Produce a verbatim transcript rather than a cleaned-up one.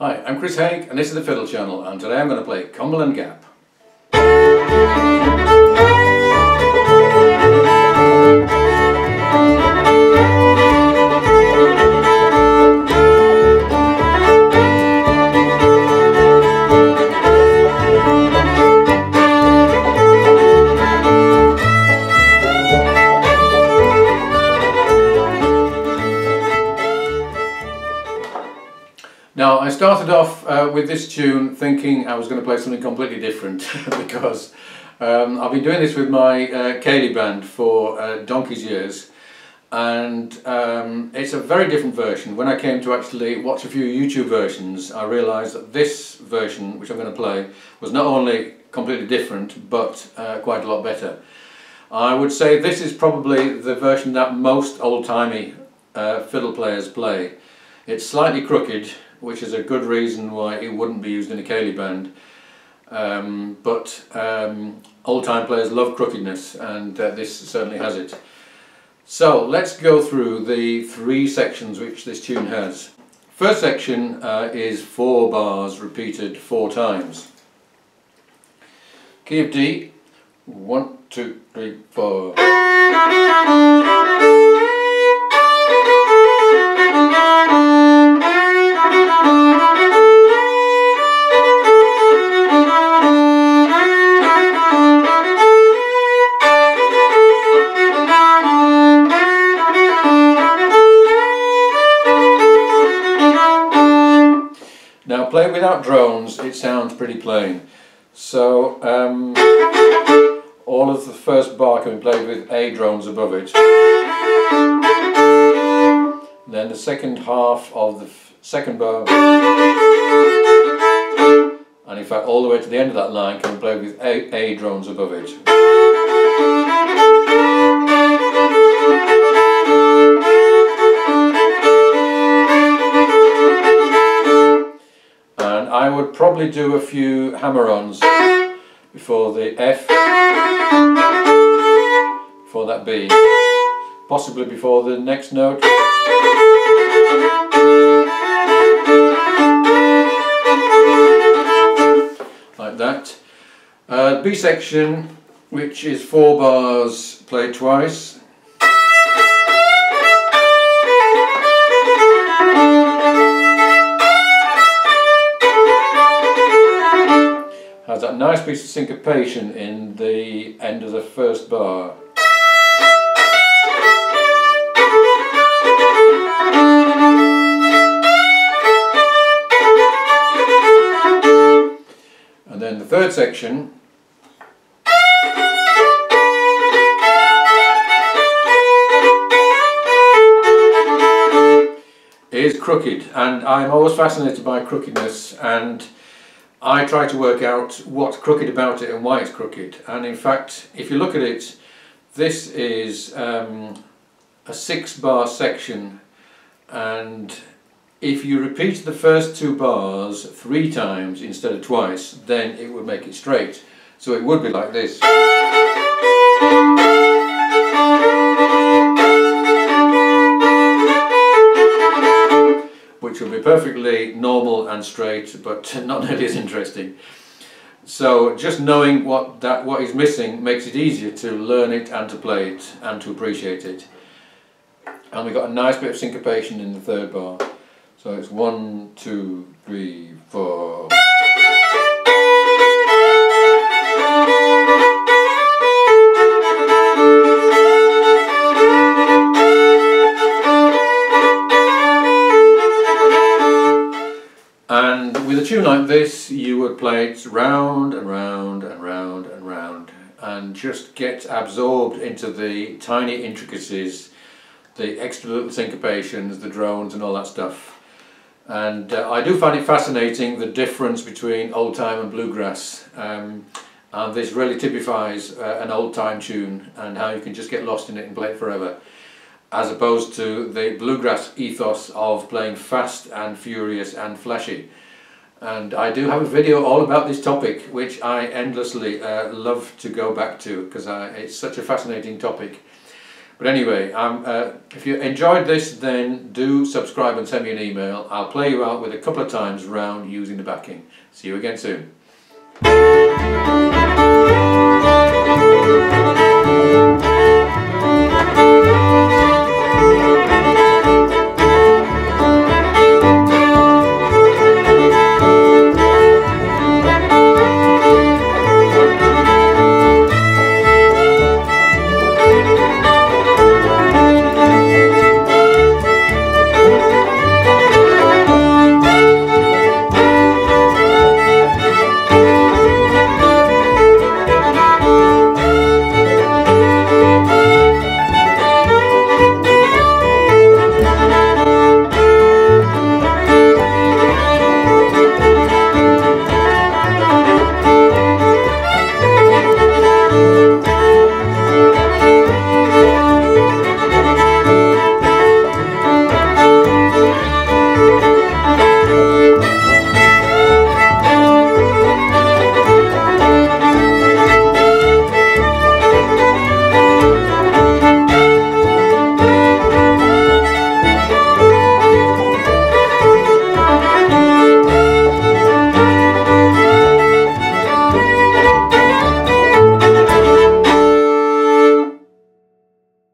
Hi, I'm Chris Haig and this is The Fiddle Channel, and today I'm going to play Cumberland Gap. Now, I started off uh, with this tune thinking I was going to play something completely different because um, I've been doing this with my uh, Ceilidh band for uh, donkey's years, and um, it's a very different version. When I came to actually watch a few YouTube versions, I realised that this version, which I'm going to play, was not only completely different but uh, quite a lot better. I would say this is probably the version that most old-timey uh, fiddle players play. It's slightly crooked, which is a good reason why it wouldn't be used in a Ceilidh band. Um, but um, old-time players love crookedness, and uh, this certainly has it. So let's go through the three sections which this tune has. First section uh, is four bars repeated four times. Key of D, one, two, three, four. Now, playing without drones, it sounds pretty plain. So, um, all of the first bar can be played with A drones above it. Then the second half of the second bar, and in fact all the way to the end of that line, can be played with A, A drones above it. I would probably do a few hammer-ons before the F, before that B, possibly before the next note. Like that. Uh, B section, which is four bars played twice. That nice piece of syncopation in the end of the first bar. And then the third section is crooked, and I'm always fascinated by crookedness, and I try to work out what's crooked about it and why it's crooked. And in fact, if you look at it, this is um, a six bar section, and if you repeat the first two bars three times instead of twice, then it would make it straight. So it would be like this. Which will be perfectly normal and straight, but not nearly as interesting. So just knowing what that what is missing makes it easier to learn it and to play it and to appreciate it. And we've got a nice bit of syncopation in the third bar. So it's one, two, three, four. With a tune like this, you would play it round and round and round and round, and just get absorbed into the tiny intricacies, the extra little syncopations, the drones and all that stuff. And uh, I do find it fascinating, the difference between old time and bluegrass, um, and this really typifies uh, an old time tune and how you can just get lost in it and play it forever, as opposed to the bluegrass ethos of playing fast and furious and flashy. And I do have a video all about this topic, which I endlessly uh, love to go back to, because it's such a fascinating topic. But anyway, I'm, uh, if you enjoyed this, then do subscribe and send me an email. I'll play you out with a couple of times round using the backing. See you again soon.